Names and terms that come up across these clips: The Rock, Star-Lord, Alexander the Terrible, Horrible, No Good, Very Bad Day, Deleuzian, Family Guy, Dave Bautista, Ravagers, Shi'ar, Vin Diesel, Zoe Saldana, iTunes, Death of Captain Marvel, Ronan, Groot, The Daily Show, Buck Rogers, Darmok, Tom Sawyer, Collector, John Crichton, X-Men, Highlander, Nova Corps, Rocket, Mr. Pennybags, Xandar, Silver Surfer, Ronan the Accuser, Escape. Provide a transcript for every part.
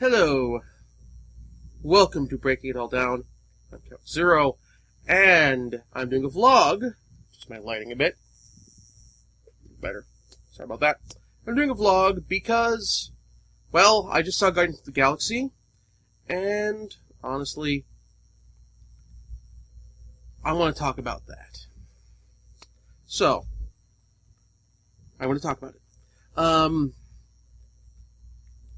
Hello, welcome to Breaking It All Down. I'm Count Zero, and I'm doing a vlog. Just my lighting a bit better. Sorry about that. I'm doing a vlog because, well, I just saw Guardians of the Galaxy, and honestly, I want to talk about that. So, I want to talk about it.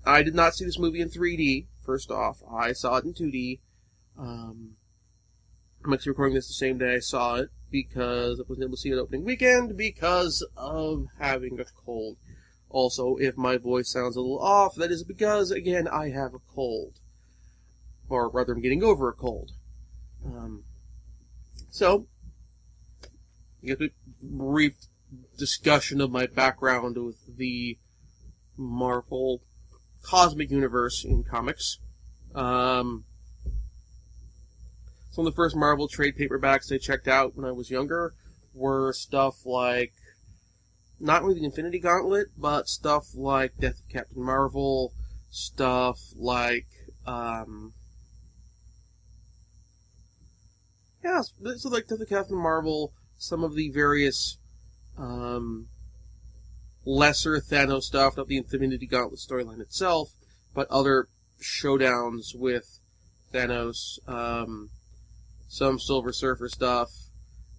I did not see this movie in 3D, first off. I saw it in 2D. I'm actually recording this the same day I saw it, because I wasn't able to see it opening weekend because of having a cold. Also, if my voice sounds a little off, that is because, again, I have a cold. Or rather, I'm getting over a cold. So, I guess a brief discussion of my background with the Marvel Cosmic Universe in comics. Some of the first Marvel trade paperbacks I checked out when I was younger were stuff like, not really the Infinity Gauntlet, but stuff like Death of Captain Marvel, stuff like, yeah, so like Death of Captain Marvel, some of the various, lesser Thanos stuff, not the Infinity Gauntlet storyline itself, but other showdowns with Thanos, some Silver Surfer stuff,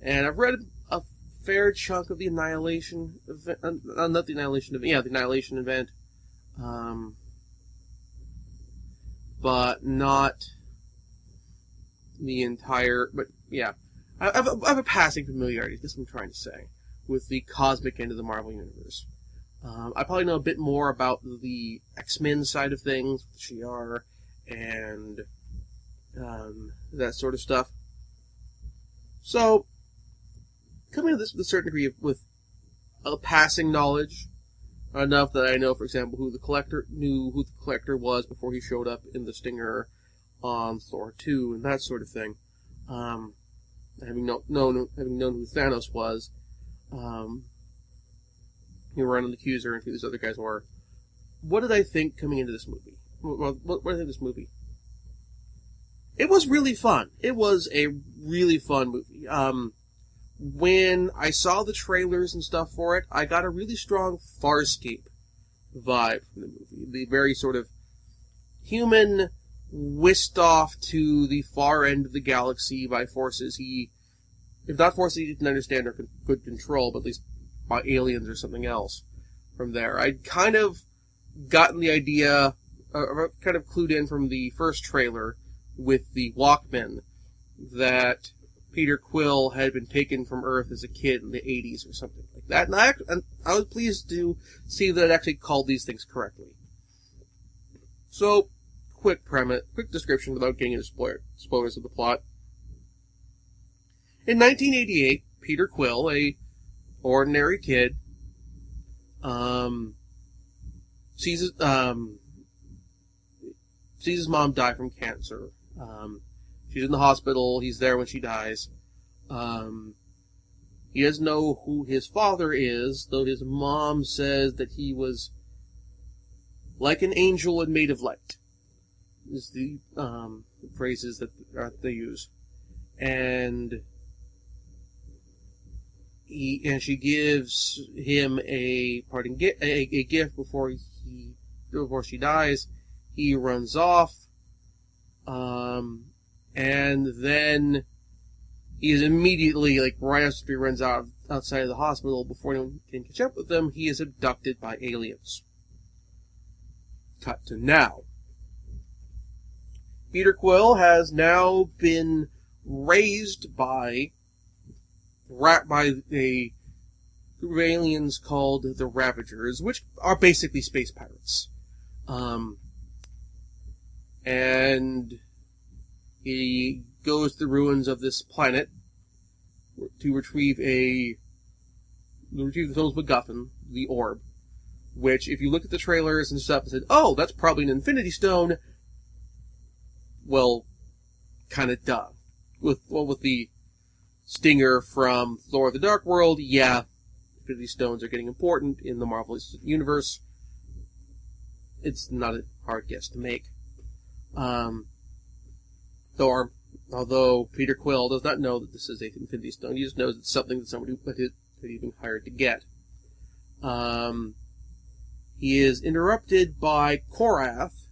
and I've read a fair chunk of the Annihilation event, not the Annihilation event, yeah, the Annihilation event, but not the entire, but yeah, I have a passing familiarity, that's what I'm trying to say, with the cosmic end of the Marvel Universe. I probably know a bit more about the X-Men side of things, Shi'ar, and that sort of stuff. So, coming to this with a certain degree of, with a passing knowledge, enough that I know, for example, who the Collector was before he showed up in the Stinger on Thor 2 and that sort of thing. Having known who Thanos was, who Ronan the Accuser and who these other guys were. What did I think coming into this movie? What did I think of this movie? It was really fun. It was a really fun movie. When I saw the trailers and stuff for it, I got a really strong Farscape vibe from the movie. The very sort of human whisked off to the far end of the galaxy by forces he... If not forces he didn't understand or could control, but at least by aliens or something else from there. I'd kind of gotten the idea, kind of clued in from the first trailer with the Walkman, that Peter Quill had been taken from Earth as a kid in the 80s or something like that. And I was pleased to see that it actually called these things correctly. So, quick description without getting into spoilers of the plot. In 1988, Peter Quill, a ordinary kid, sees his mom die from cancer. She's in the hospital. He's there when she dies. He doesn't know who his father is, though his mom says that he was like an angel and made of light, is the phrases that they use. And she gives him a parting a gift before she dies. He runs off, and then he is immediately, like right after he runs outside of the hospital, before anyone can catch up with him, he is abducted by aliens. Cut to now. Peter Quill has now been raised by a group of aliens called the Ravagers, which are basically space pirates. And he goes to the ruins of this planet to retrieve the film's MacGuffin, the orb, which, if you look at the trailers and stuff and said, oh, that's probably an Infinity Stone, well, kind of duh. With the Stinger from Thor of the Dark World, yeah, Infinity Stones are getting important in the Marvel Universe. It's not a hard gets to make. Although Peter Quill does not know that this is an Infinity Stone, he just knows it's something that somebody that he's been hired to get. He is interrupted by Korath,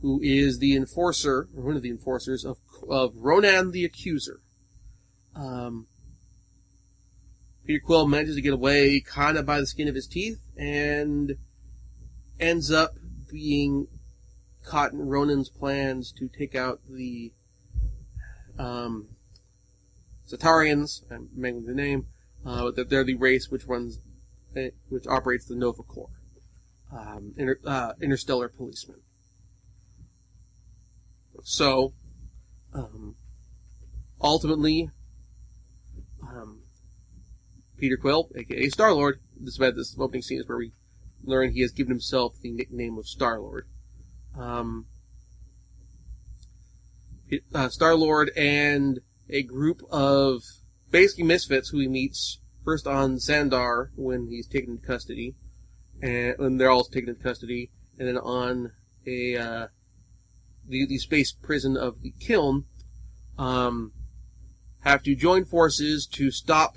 who is the enforcer, or one of the enforcers, of Ronan the Accuser. Peter Quill manages to get away kind of by the skin of his teeth, and ends up being caught in Ronan's plans to take out the Zatarians. I'm mangling the name, but they're the race which operates the Nova Corps, interstellar policemen. So, ultimately, Peter Quill, aka Star-Lord, this opening scene is where we learn he has given himself the nickname of Star-Lord. Star-Lord and a group of basically misfits who he meets first on Xandar when he's taken into custody, and when they're all taken into custody, and then on a the space prison of the Kiln, have to join forces to stop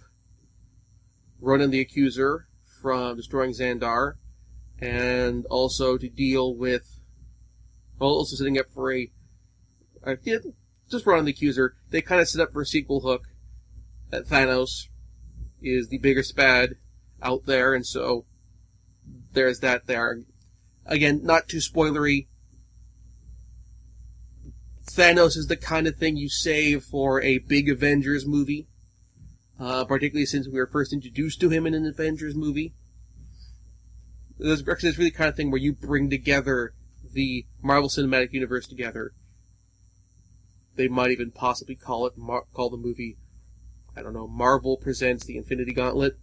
Ronan the Accuser from destroying Xandar, and also to deal with, well, also setting up for just Ronan the Accuser. They kind of set up for a sequel hook that Thanos is the bigger spad out there, and so there's that there. Again, not too spoilery. Thanos is the kind of thing you save for a big Avengers movie, particularly since we were first introduced to him in an Avengers movie. It's really the kind of thing where you bring together the Marvel Cinematic Universe together. They might even possibly call the movie, I don't know, Marvel Presents the Infinity Gauntlet.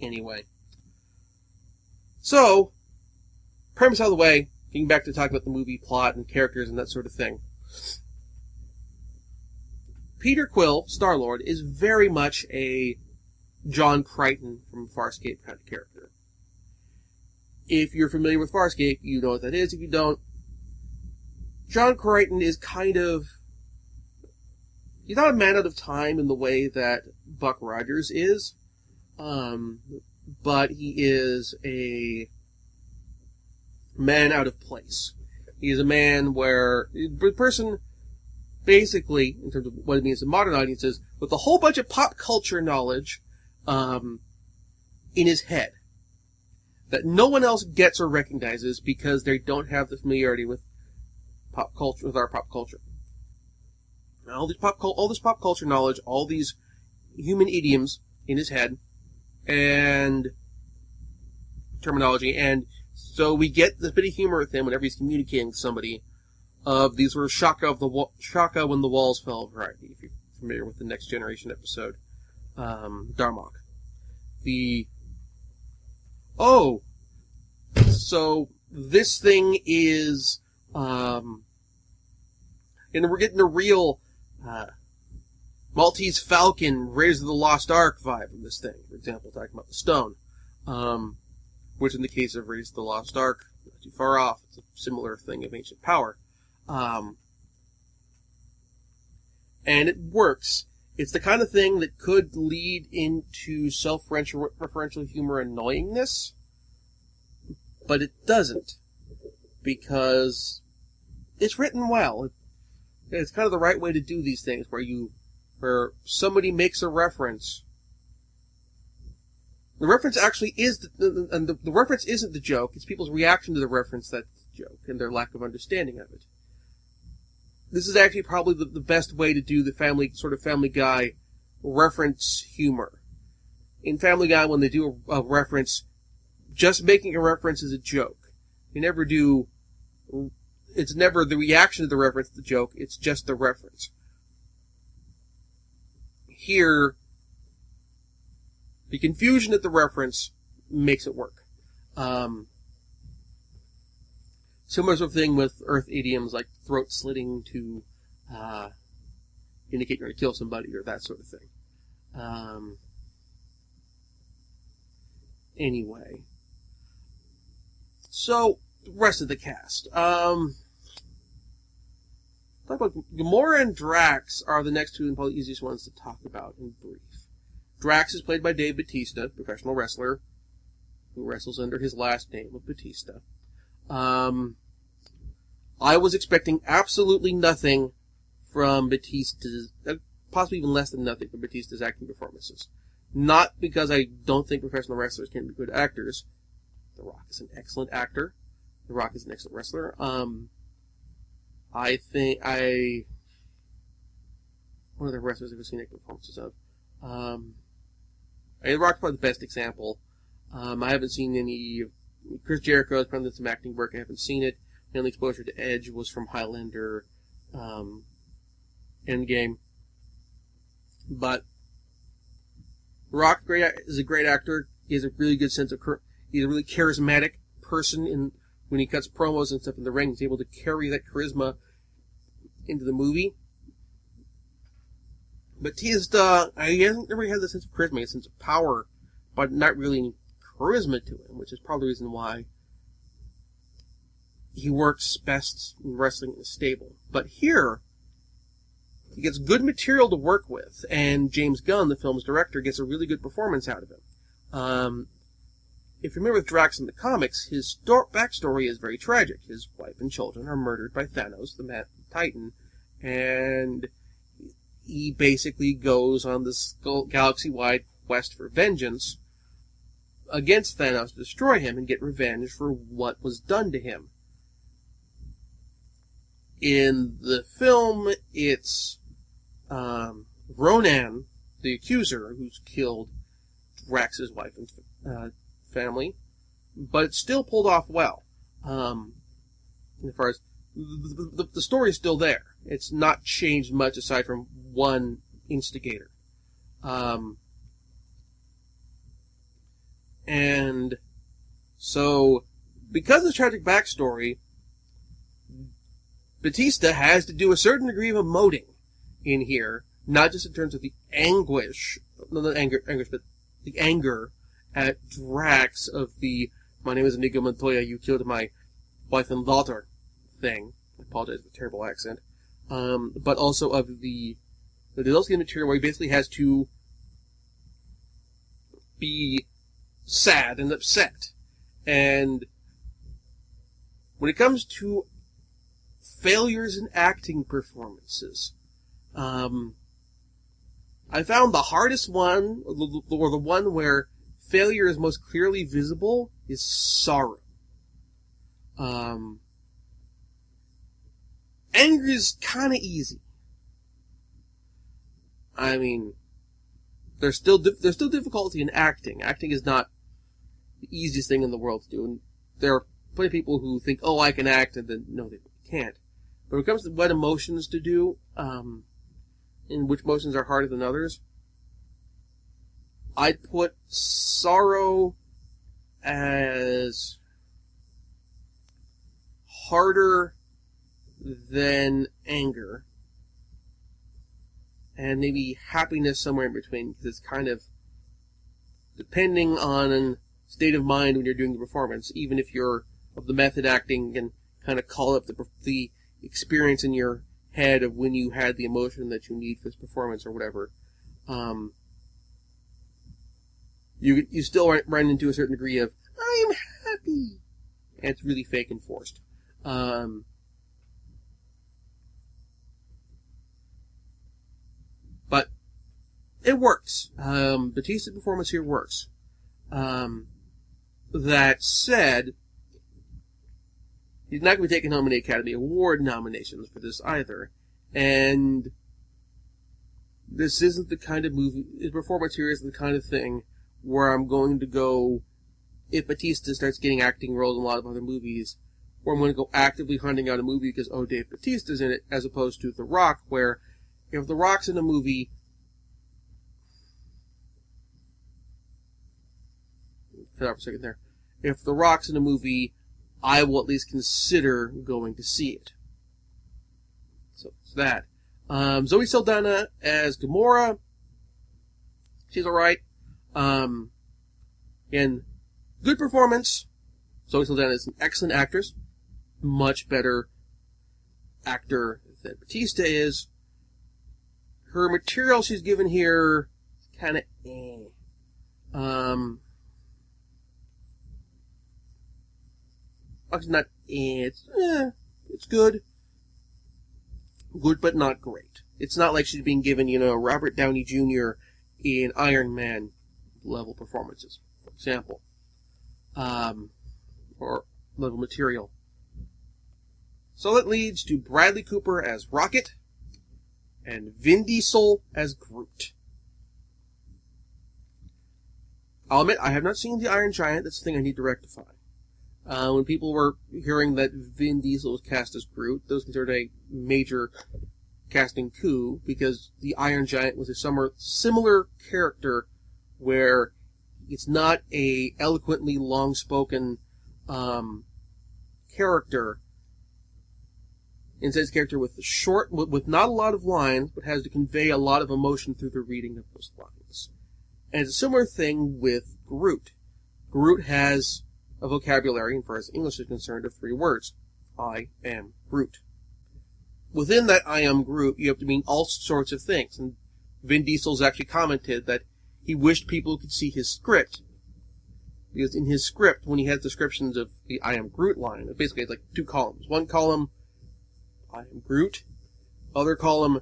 Anyway. So, premise out of the way, getting back to talk about the movie plot and characters and that sort of thing. Peter Quill, Star-Lord, is very much a John Crichton from Farscape kind of character. If you're familiar with Farscape, you know what that is. If you don't, John Crichton is kind of... he's not a man out of time in the way that Buck Rogers is, but he is a man out of place. He is a man where... the person, basically, in terms of what it means to modern audiences, with a whole bunch of pop culture knowledge in his head that no one else gets or recognizes because they don't have the familiarity with pop culture, with our pop culture. Now, all this pop culture knowledge, all these human idioms in his head, and terminology, and so we get this bit of humor with him whenever he's communicating with somebody of these sort of Shaka when the walls fell variety, if you're familiar with the Next Generation episode, Darmok. So this thing is, and we're getting a real Maltese Falcon, Raiders of the Lost Ark vibe in this thing. For example, talking about the stone, which in the case of Raiders of the Lost Ark, not too far off, it's a similar thing of ancient power. And it works. It's the kind of thing that could lead into self-referential humor annoyingness, but it doesn't, because it's written well. It's kind of the right way to do these things, where somebody makes a reference. The reference actually is, the reference isn't the joke, it's people's reaction to the reference that's the joke, and their lack of understanding of it. This is actually probably the best way to do the Family Guy reference humor. In Family Guy, when they do a reference, just making a reference is a joke. You never do... it's never the reaction to the reference to the joke, it's just the reference. Here, the confusion at the reference makes it work. Similar sort of thing with Earth idioms like throat slitting to indicate you're going to kill somebody or that sort of thing. Anyway. So, the rest of the cast. Talk about Gamora and Drax are the next two and probably easiest ones to talk about in brief. Drax is played by Dave Bautista, professional wrestler, who wrestles under his last name of Bautista. I was expecting absolutely nothing from Bautista's, possibly even less than nothing from Bautista's acting performances. Not because I don't think professional wrestlers can be good actors. The Rock is an excellent actor. The Rock is an excellent wrestler. I think one of the wrestlers I've ever seen acting performances of. The Rock's probably the best example. I haven't seen any. Chris Jericho has done some acting work. I haven't seen it. My only exposure to Edge was from Highlander, Endgame. But The Rock is a great actor. He has a really good sense of. He's a really charismatic person in. When he cuts promos and stuff in the ring, he's able to carry that charisma into the movie. Bautista, he hasn't really had the sense of charisma, he has a sense of power, but not really any charisma to him, which is probably the reason why he works best in wrestling in a stable. But here, he gets good material to work with, and James Gunn, the film's director, gets a really good performance out of him. If you remember with Drax in the comics, his backstory is very tragic. His wife and children are murdered by Thanos, the Mad Titan, and he basically goes on this galaxy-wide quest for vengeance against Thanos to destroy him and get revenge for what was done to him. In the film, it's Ronan, the accuser, who's killed Drax's wife and family, but it's still pulled off well. As far as the story is still there, it's not changed much aside from one instigator. And so, because of the tragic backstory, Bautista has to do a certain degree of emoting in here, not just in terms of the anguish, but the anger at Drax of the "my name is Inigo Montoya, you killed my wife and daughter" thing. I apologize for the terrible accent. But also of the Deleuzian material where he basically has to be sad and upset. And when it comes to failures in acting performances, I found the hardest one, or the one where failure is most clearly visible, is sorrow. Anger is kind of easy. I mean, there's still difficulty in acting. Acting is not the easiest thing in the world to do, and there are plenty of people who think, "Oh, I can act," and then no, they can't. But when it comes to what emotions to do, and which emotions are harder than others, I'd put sorrow as harder than anger, and maybe happiness somewhere in between, because it's kind of depending on state of mind when you're doing the performance. Even if you're of the method acting and kind of call up the experience in your head of when you had the emotion that you need for this performance or whatever, You still run into a certain degree of, "I am happy," and it's really fake and forced. But it works. Bautista's performance here works. That said, he's not going to be taking home any Academy Award nominations for this either, and this isn't the kind of movie. His performance here isn't the kind of thing where I'm going to go, if Bautista starts getting acting roles in a lot of other movies, where I'm going to go actively hunting out a movie because, oh, Dave Bautista's in it, as opposed to The Rock, where if The Rock's in a movie, cut off a second there, if The Rock's in a movie, I will at least consider going to see it. So it's that. Zoe Saldana as Gamora, she's alright. Good performance. Zoe Saldana is an excellent actress, much better actor than Batista is. Her material she's given here is kind of eh. Actually, not eh, it's eh. It's good. Good, but not great. It's not like she's being given, you know, Robert Downey Jr. in Iron Man level performances, for example. Or level material. So it leads to Bradley Cooper as Rocket and Vin Diesel as Groot. I'll admit, I have not seen the Iron Giant. That's the thing I need to rectify. When people were hearing that Vin Diesel was cast as Groot, that was considered a major casting coup, because the Iron Giant was a similar character where it's not a eloquently long-spoken character. Instead, it's a character with short, with not a lot of lines, but has to convey a lot of emotion through the reading of those lines. And it's a similar thing with Groot. Groot has a vocabulary, as far as English is concerned, of 3 words. I am Groot. Within that I am Groot, you have to mean all sorts of things. And Vin Diesel's actually commented that he wished people could see his script. Because in his script, when he has descriptions of the I am Groot line, it basically has like 2 columns. One column, I am Groot. Other column,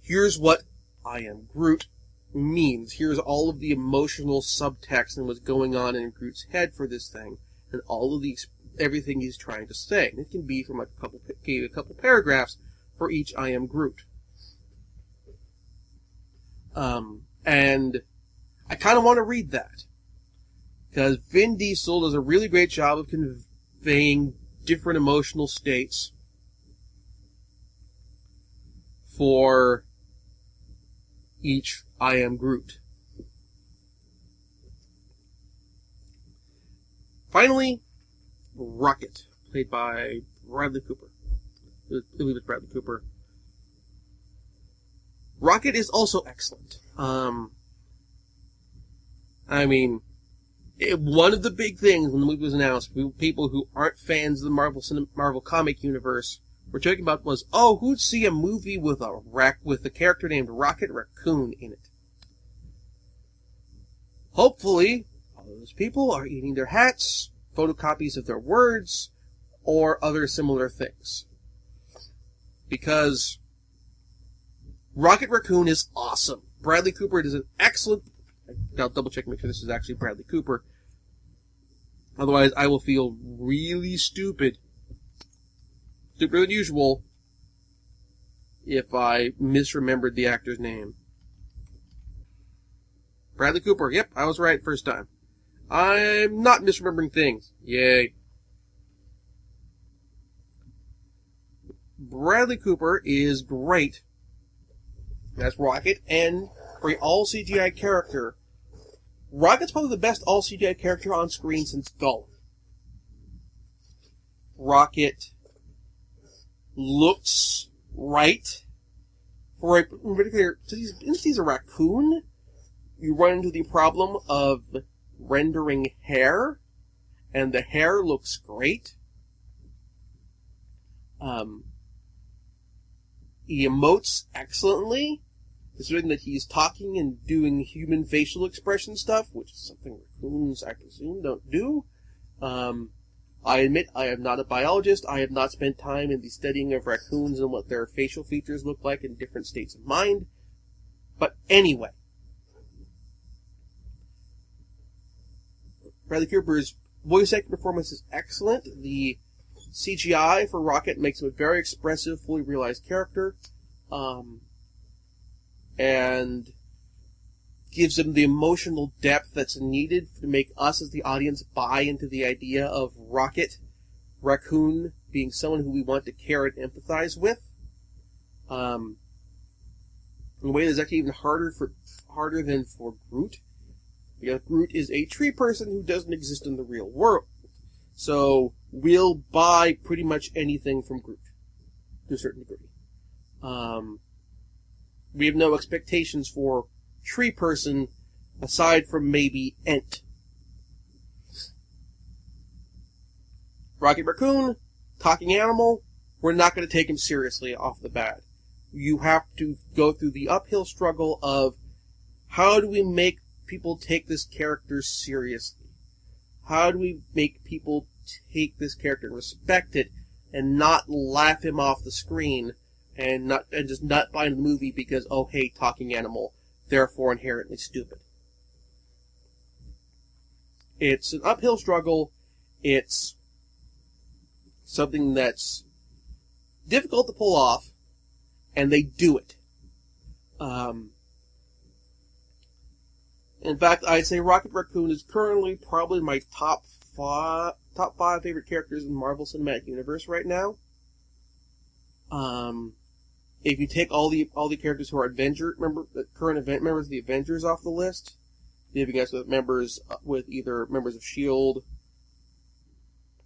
here's what I am Groot means. Here's all of the emotional subtext and what's going on in Groot's head for this thing. And all of these, everything he's trying to say. And it can be from like a couple paragraphs for each I am Groot. And I kind of want to read that, because Vin Diesel does a really great job of conveying different emotional states for each I am Groot. Finally, Rocket, played by Bradley Cooper. I believe it's Bradley Cooper. Rocket is also excellent. I mean, one of the big things when the movie was announced, people who aren't fans of the Marvel comic universe were talking about was, oh, who'd see a movie with a character named Rocket Raccoon in it? Hopefully, all those people are eating their hats, photocopies of their words, or other similar things. Because Rocket Raccoon is awesome. Bradley Cooper is an excellent... I'll double check and make sure this is actually Bradley Cooper. Otherwise, I will feel really stupid. Stupider than usual. If I misremembered the actor's name. Bradley Cooper. Yep, I was right first time. I'm not misremembering things. Yay. Bradley Cooper is great as Rocket, and for an all-CGI character, Rocket's probably the best all-CGI character on screen since Gollum. Rocket looks right. For a particular, since he's a raccoon, you run into the problem of rendering hair, and the hair looks great. He emotes excellently, considering that he's talking and doing human facial expression stuff, which is something raccoons, I presume, don't do. I admit, I am not a biologist. I have not spent time in the studying of raccoons and what their facial features look like in different states of mind. But anyway, Bradley Cooper's voice acting performance is excellent. The CGI for Rocket makes him a very expressive, fully realized character, and gives him the emotional depth that's needed to make us as the audience buy into the idea of Rocket Raccoon being someone who we want to care and empathize with. In a way that's actually even harder than for Groot, because Groot is a tree person who doesn't exist in the real world. So we'll buy pretty much anything from Groot, to a certain degree. We have no expectations for tree person, aside from maybe Ent. Rocket Raccoon, talking animal, we're not going to take him seriously off the bat. You have to go through the uphill struggle of how do we make people take this character seriously? How do we make people take this character and respect it and not laugh him off the screen and just not buy the movie because, oh hey, talking animal, therefore inherently stupid. It's an uphill struggle. It's something that's difficult to pull off, and they do it. In fact, I'd say Rocket Raccoon is currently probably my top five favorite characters in Marvel Cinematic Universe right now. If you take all the characters who are current members of the Avengers off the list, leaving us with either members of S.H.I.E.L.D.,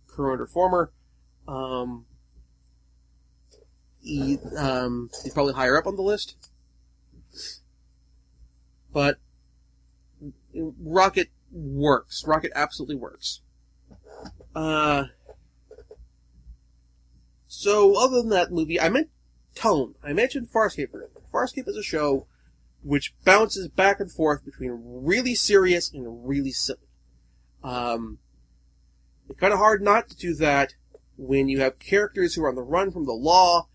current or former, he's probably higher up on the list. But Rocket works. Rocket absolutely works. So other than that movie, I meant tone. I mentioned Farscape. Farscape is a show which bounces back and forth between really serious and really silly. It's kind of hard not to do that when you have characters who are on the run from the law,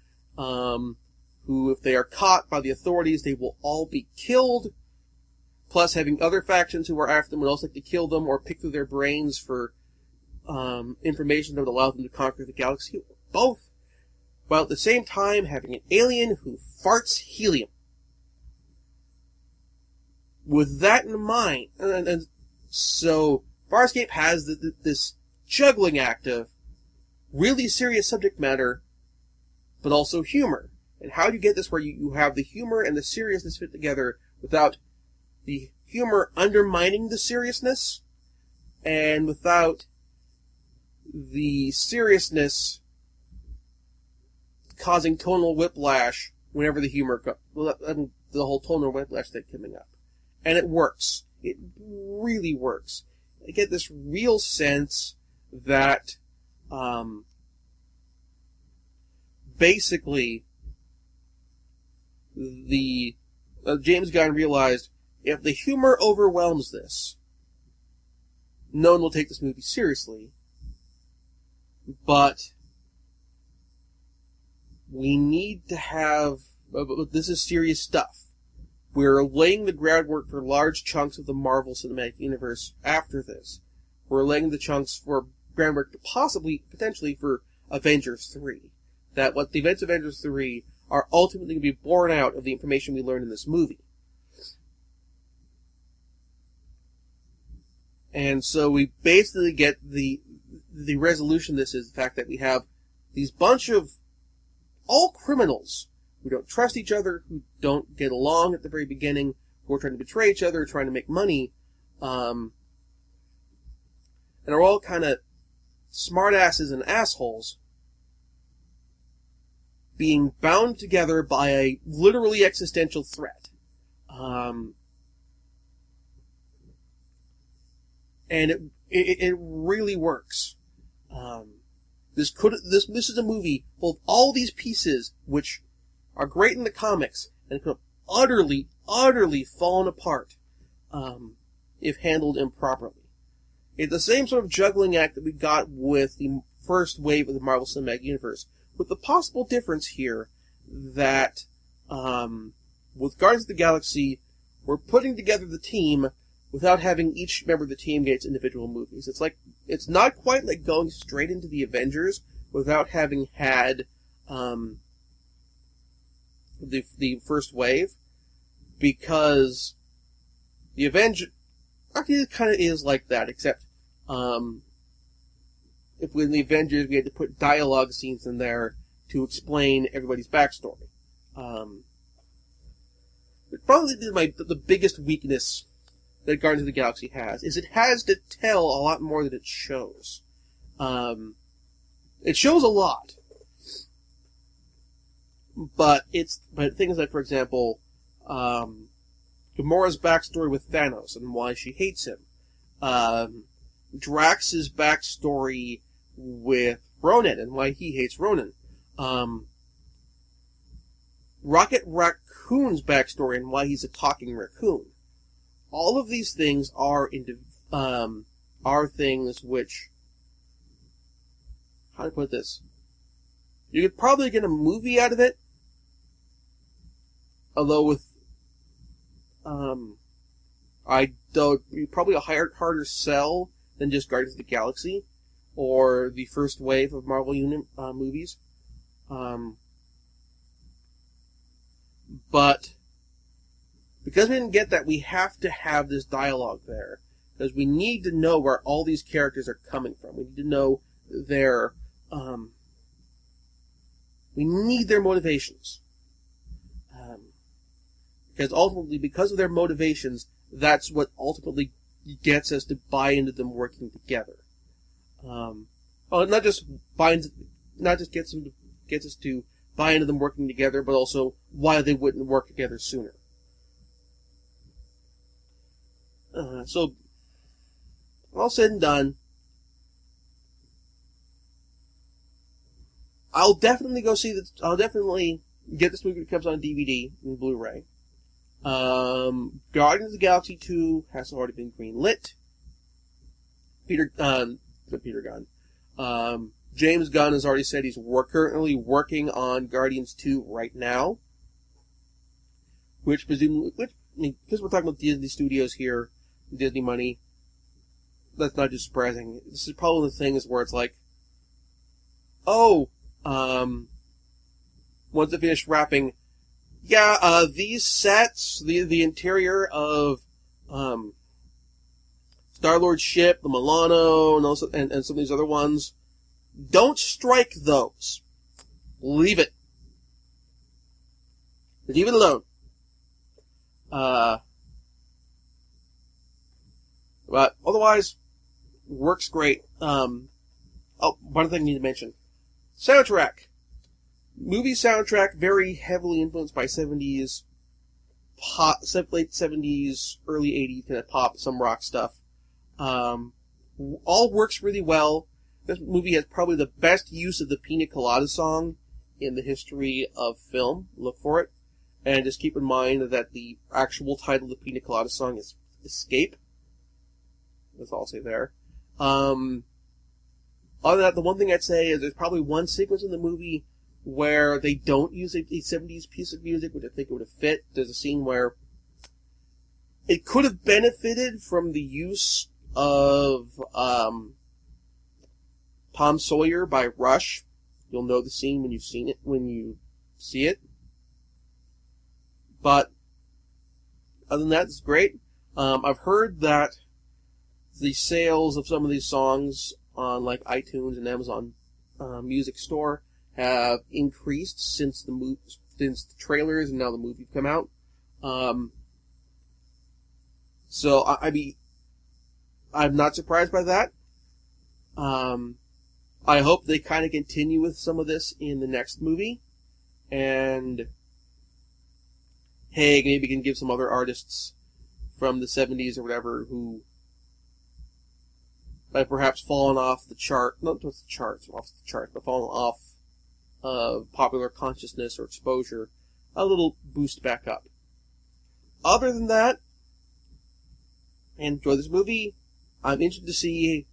who, if they are caught by the authorities, they will all be killed, plus having other factions who are after them would also like to kill them or pick through their brains for information that would allow them to conquer the galaxy, or both, while at the same time having an alien who farts helium. With that in mind, and so Farscape has this juggling act of really serious subject matter, but also humor. And how do you get this where you have the humor and the seriousness fit together without the humor undermining the seriousness, and without the seriousness causing tonal whiplash whenever the humor, the whole tonal whiplash thing coming up. And it works. It really works. I get this real sense that basically the James Gunn realized if the humor overwhelms this, no one will take this movie seriously, but we need to have, this is serious stuff. We're laying the groundwork for large chunks of the Marvel Cinematic Universe after this. We're laying the groundwork to potentially for Avengers 3. That what the events of Avengers 3 are ultimately going to be borne out of the information we learned in this movie. And so we basically get the resolution of this is the fact that we have these bunch of all criminals who don't trust each other, who don't get along at the very beginning, who are trying to betray each other, trying to make money, and are all kind of smartasses and assholes, being bound together by a literally existential threat. And it really works. This is a movie full of all these pieces which are great in the comics, and could have utterly, utterly fallen apart if handled improperly. It's the same sort of juggling act that we got with the first wave of the Marvel Cinematic Universe, with the possible difference here that with Guardians of the Galaxy, we're putting together the team without having each member of the team get its individual movies. It's not quite like going straight into the Avengers without having had the first wave, because the Avengers kind of is like that, except if in the Avengers we had to put dialogue scenes in there to explain everybody's backstory. It probably is the biggest weakness that Guardians of the Galaxy has, is it has to tell a lot more than it shows. It shows a lot. But things like, for example, Gamora's backstory with Thanos and why she hates him, Drax's backstory with Ronan and why he hates Ronan. Rocket Raccoon's backstory and why he's a talking raccoon. All of these things are things which, how do I put this? You could probably get a movie out of it, although with I don't, you'd probably a harder sell than just Guardians of the Galaxy or the first wave of Marvel movies. But because we didn't get that, we have to have this dialogue there, because we need to know where all these characters are coming from. We need to know their we need their motivations. Because ultimately, because of their motivations, that's what ultimately gets us to buy into them working together. Well, not just buy into, not just gets us to buy into them working together, but also why they wouldn't work together sooner. So, all said and done, I'll definitely go see this. I'll definitely get this movie when it comes on DVD and Blu-ray. Guardians of the Galaxy 2 has already been greenlit. James Gunn has already said he's currently working on Guardians 2 right now, which presumably, I mean, because we're talking about Disney Studios here, Disney money, that's not just surprising. This is probably the thing where it's like, oh, once they finish wrapping, yeah, these sets, the interior of Star-Lord's ship, the Milano, and also and some of these other ones, don't strike those. Leave it. Leave it alone. But otherwise, works great. Oh, one thing I need to mention: soundtrack. Movie soundtrack very heavily influenced by 70s pop, late 70s, early 80s kind of pop, some rock stuff. All works really well. This movie has probably the best use of the Pina Colada song in the history of film. Look for it. And just keep in mind that the actual title of the Pina Colada song is Escape. That's all I'll say there. Other than that, the one thing I'd say is there's probably one sequence in the movie where they don't use a 70s piece of music, which I think it would have fit. There's a scene where it could have benefited from the use of Tom Sawyer by Rush. You'll know the scene when you've seen it, when you see it. But other than that, it's great. I've heard that the sales of some of these songs on like iTunes and Amazon Music Store have increased since the trailers and now the movie come out. So I mean, I'm not surprised by that. I hope they kind of continue with some of this in the next movie, and hey, maybe we can give some other artists from the 70s or whatever who have perhaps fallen off the chart, not just the charts, off the chart, but fallen off of popular consciousness or exposure, a little boost back up. Other than that, I enjoy this movie. I'm interested to see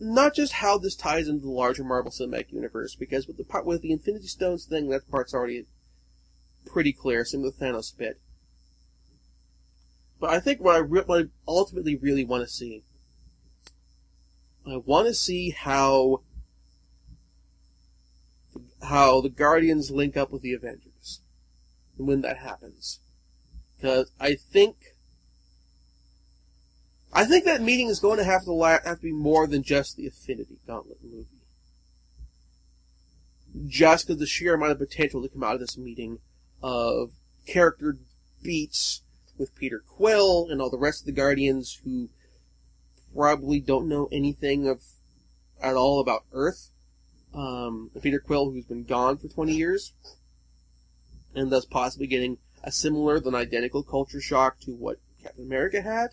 not just how this ties into the larger Marvel Cinematic Universe, because with the part with the Infinity Stones thing, that part's already pretty clear. Same with the Thanos bit. But I think what I ultimately really want to see, I want to see how the Guardians link up with the Avengers, and when that happens, because I think that meeting is going to have to be more than just the Infinity Gauntlet movie, just because the sheer amount of potential to come out of this meeting of character beats with Peter Quill and all the rest of the Guardians who probably don't know anything at all about Earth. Peter Quill, who's been gone for 20 years, and thus possibly getting a similar, than identical culture shock to what Captain America had.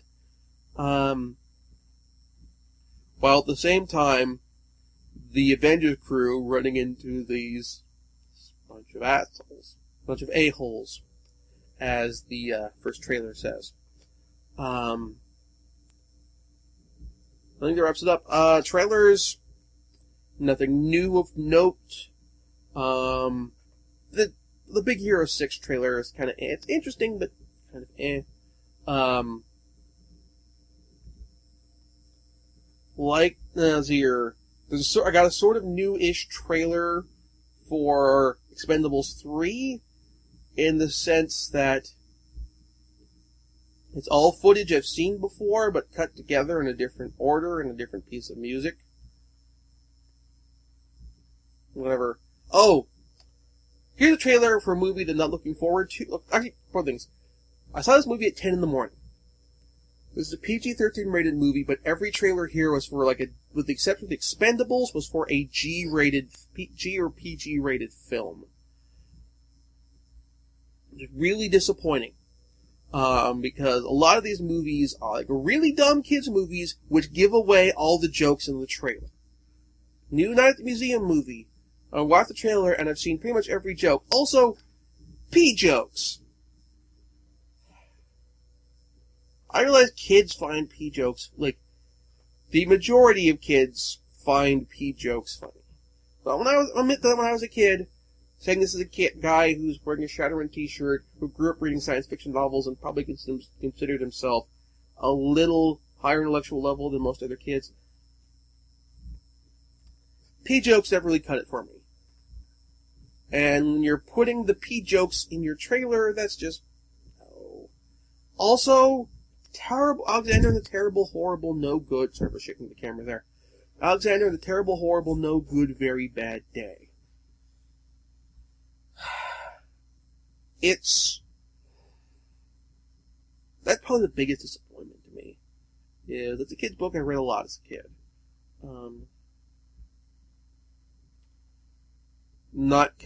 While at the same time, the Avengers crew running into these bunch of assholes, bunch of a-holes, as the first trailer says. I think that wraps it up. Trailers, nothing new of note. The Big Hero 6 trailer is kind of it's interesting, but kind of eh. Like Nazir, I got a sort of new-ish trailer for Expendables 3, in the sense that it's all footage I've seen before, but cut together in a different order and a different piece of music. Whatever. Oh! Here's a trailer for a movie that I'm not looking forward to. Actually, four things. I saw this movie at 10 in the morning. This is a PG-13 rated movie, but every trailer here was for like a, with the exception of the Expendables, was for a G or PG rated film. It's really disappointing. Because a lot of these movies are like really dumb kids movies, which give away all the jokes in the trailer. New Night at the Museum movie. I watched the trailer and I've seen pretty much every joke. Also, pee jokes. I realize kids find pee jokes, like, the majority of kids find pee jokes funny. But when I was, I'll admit that when I was a kid, saying this is a kid, guy who's wearing a Shadowrun t-shirt, who grew up reading science fiction novels and probably considered himself a little higher intellectual level than most other kids, pee jokes never really cut it for me. And when you're putting the pee jokes in your trailer, that's just, no. Also, terrible Alexander the Terrible, horrible, no good. Sorry for shaking the camera there. Alexander the Terrible, horrible, no good, very bad day. That's probably the biggest disappointment to me. Yeah, that's a kid's book I read a lot as a kid. Not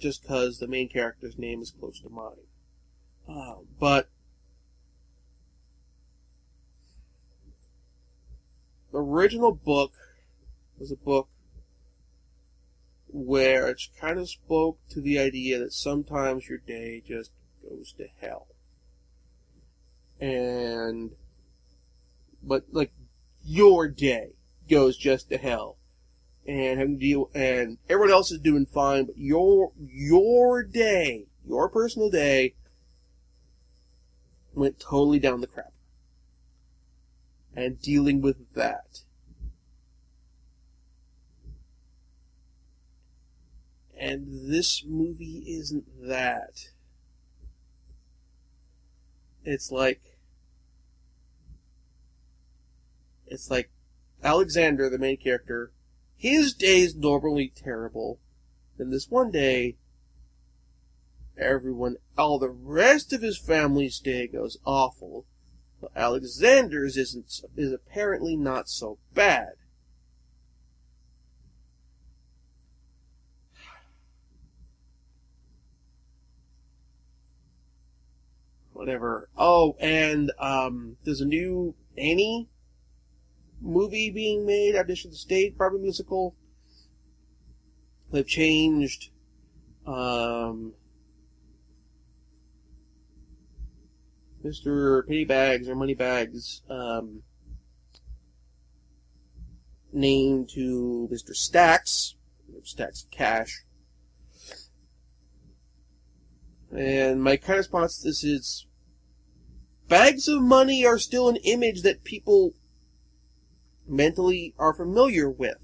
just because the main character's name is close to mine. But the original book was a book where it kind of spoke to the idea that sometimes your day just goes to hell. But like, your day goes just to hell. And having to deal, and everyone else is doing fine, but your day, your personal day, went totally down the crap. And dealing with that. And this movie isn't that. It's like Alexander, the main character, his day's normally terrible. Then this one day, all the rest of his family's day goes awful. But Alexander's is apparently not so bad. Whatever. Oh, and there's a new Annie movie being made, Audition to the State, probably musical. They've changed Mr. Pennybags or Moneybags name to Mr. Stacks. Stacks of Cash. And my kind of response to this is, bags of money are still an image that people mentally are familiar with.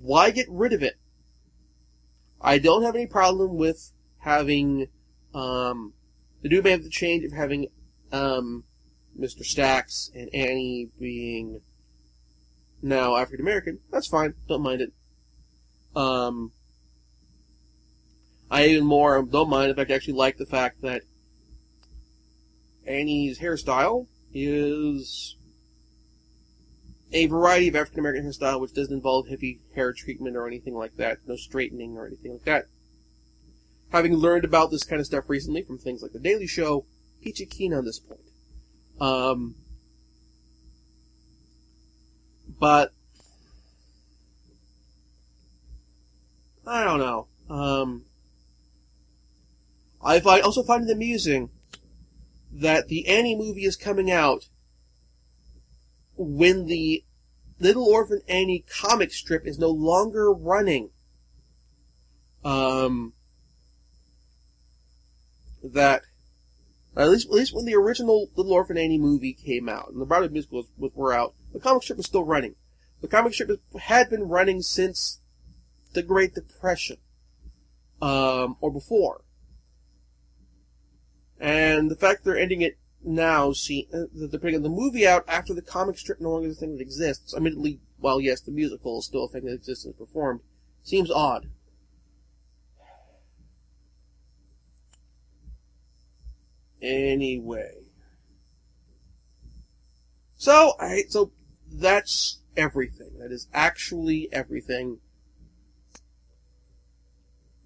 Why get rid of it? I don't have any problem with having, they do make the change of having, Mr. Stacks and Annie being now African American. That's fine. Don't mind it. I even more don't mind. In fact, I actually like the fact that Annie's hairstyle is a variety of African American hairstyle, which doesn't involve heavy hair treatment or anything like that. No straightening or anything like that. Having learned about this kind of stuff recently from things like The Daily Show, peachy keen on this point. But I don't know. I also find it amusing that the Annie movie is coming out when the Little Orphan Annie comic strip is no longer running. At least when the original Little Orphan Annie movie came out, and the Broadway musicals were out, the comic strip was still running. The comic strip had been running since the Great Depression, or before. And the fact they're ending it now, they're putting the movie out after the comic strip no longer is a thing that exists. Admittedly, while yes, the musical is still a thing that exists and is performed, seems odd. Anyway. So that's everything. That is actually everything.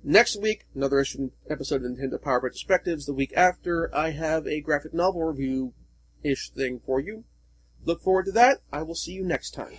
Next week, another episode of Nintendo Power Retrospectives. The week after, I have a graphic novel review-ish thing for you. Look forward to that. I will see you next time.